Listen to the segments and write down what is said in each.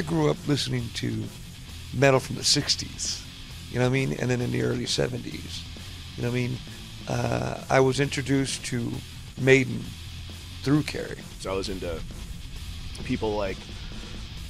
I grew up listening to metal from the 60s, you know what I mean? And then in the early 70s, you know what I mean? I was introduced to Maiden through Carrie. So I was into people like,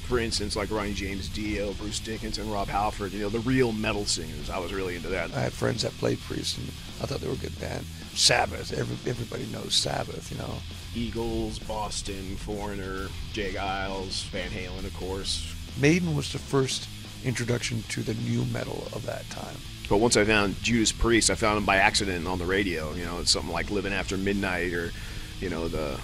for instance, like Ronnie James Dio, Bruce Dickinson, Rob Halford, you know, the real metal singers. I was really into that. I had friends that played Priest, and I thought they were a good band. Sabbath, everybody knows Sabbath, you know. Eagles, Boston, Foreigner, J. Giles, Van Halen, of course. Maiden was the first introduction to the new metal of that time. But once I found Judas Priest, I found him by accident on the radio. You know, it's something like Living After Midnight, or, you know, the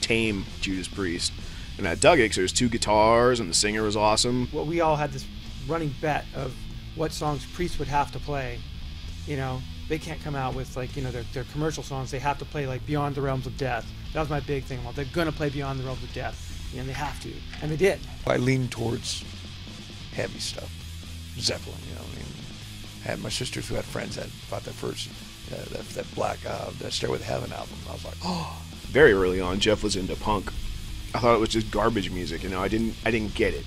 tame Judas Priest. And I dug it because there was two guitars and the singer was awesome. Well, we all had this running bet of what songs Priest would have to play. You know, they can't come out with, like, you know, their commercial songs. They have to play, like, Beyond the Realms of Death. That was my big thing. Well, they're going to play Beyond the Realms of Death, and they have to. And they did. I leaned towards heavy stuff. Zeppelin, you know what I mean? I had my sisters who had friends that bought their first, that Black, that Stairway to Heaven album. I was like, oh. Very early on, Jeff was into punk. I thought it was just garbage music, you know. I didn't get it.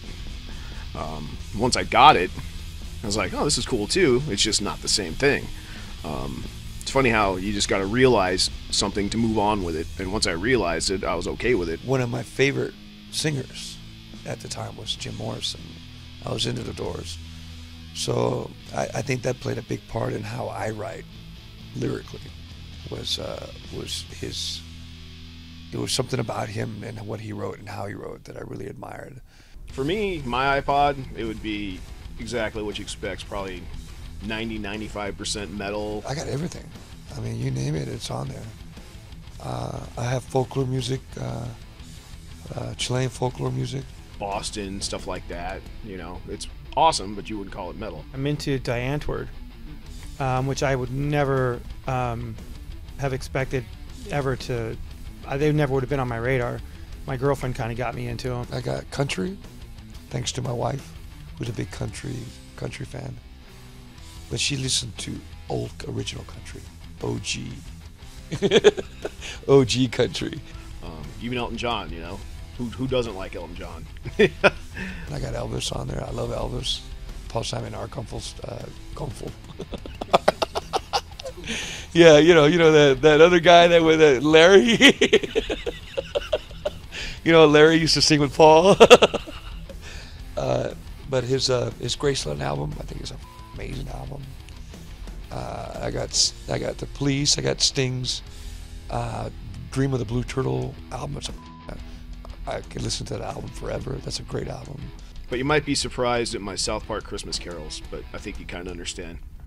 Once I got it, I was like, oh, this is cool too. It's just not the same thing. It's funny how you just got to realize something to move on with it. And once I realized it, I was okay with it. One of my favorite singers at the time was Jim Morrison. I was into The Doors, so I think that played a big part in how I write lyrically. It was something about him and what he wrote and how he wrote that I really admired. For me, my iPod, it would be exactly what you expect, probably 90, 95% metal. I got everything. I mean, you name it, it's on there. I have folklore music, Chilean folklore music. Boston, stuff like that, you know. It's awesome, but you wouldn't call it metal. I'm into Die Antwoord, which I would never have expected ever to... They never would have been on my radar. My girlfriend kind of got me into them. I got country, thanks to my wife, who's a big country fan. But she listened to old original country, OG, OG country. Even Elton John, you know, who doesn't like Elton John? I got Elvis on there. I love Elvis. Paul Simon and Garfunkel's Garfunkel. Yeah, you know that other guy that with Larry. You know, Larry used to sing with Paul. But his Graceland album, I think, is an amazing album. I got The Police. I got Sting's Dream of the Blue Turtle album. I could listen to that album forever. That's a great album. But you might be surprised at my South Park Christmas carols. But I think you kind of understand.